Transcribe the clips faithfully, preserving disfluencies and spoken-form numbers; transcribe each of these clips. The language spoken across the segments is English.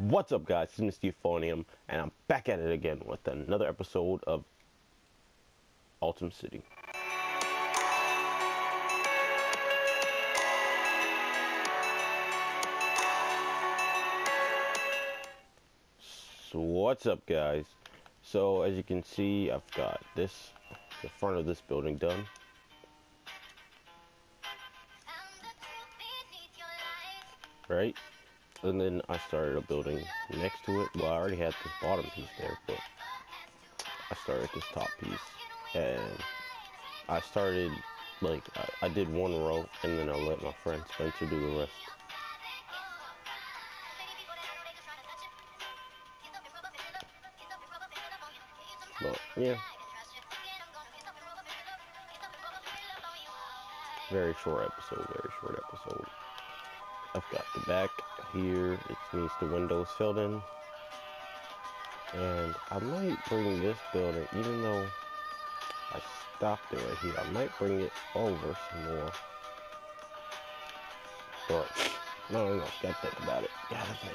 What's up, guys? It's Mister Euphonium, and I'm back at it again with another episode of Aeltim City. So what's up, guys? So as you can see, I've got this, the front of this building done. Right? And then I started a building next to it. Well, I already had this bottom piece there, but I started this top piece. And I started, like, I, I did one row, and then I let my friend Spencer do the rest. But, yeah. Very short episode, very short episode. I've got the back here, it means the window is filled in, and I might bring this building, even though I stopped it right here, I might bring it over some more, but no, no, no, gotta think about it, gotta think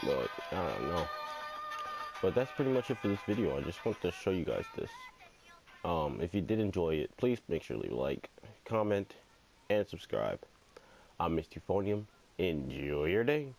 about it, look, I don't know, but that's pretty much it for this video. I just want to show you guys this. Um, if you did enjoy it, please make sure to leave a like, comment, and subscribe. I'm Mister Euphonium. Enjoy your day.